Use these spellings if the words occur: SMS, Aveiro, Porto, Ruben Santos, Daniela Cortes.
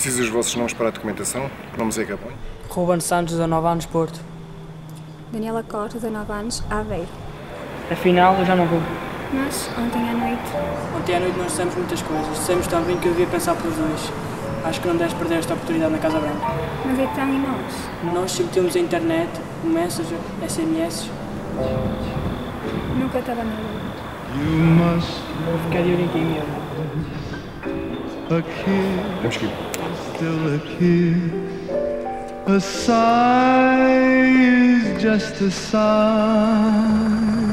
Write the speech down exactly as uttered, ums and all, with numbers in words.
Preciso dos vossos nomes para a documentação? Que nomes é que apanho? Ruben Santos, dezanove anos, Porto. Daniela Cortes, dezanove anos, Aveiro. Afinal, eu já não vou. Mas, ontem à noite... Ontem à noite nós dissemos muitas coisas. Dissemos também que eu devia pensar pelos dois. Acho que não deves perder esta oportunidade na Casa Branca. Mas é que também nós? Nós subimos a internet, o Messenger, S M S. Nunca estava na lua. Mas... vou ficar de olho em ti mesmo. Temos que ir. Still a kiss. A sigh is just a sigh.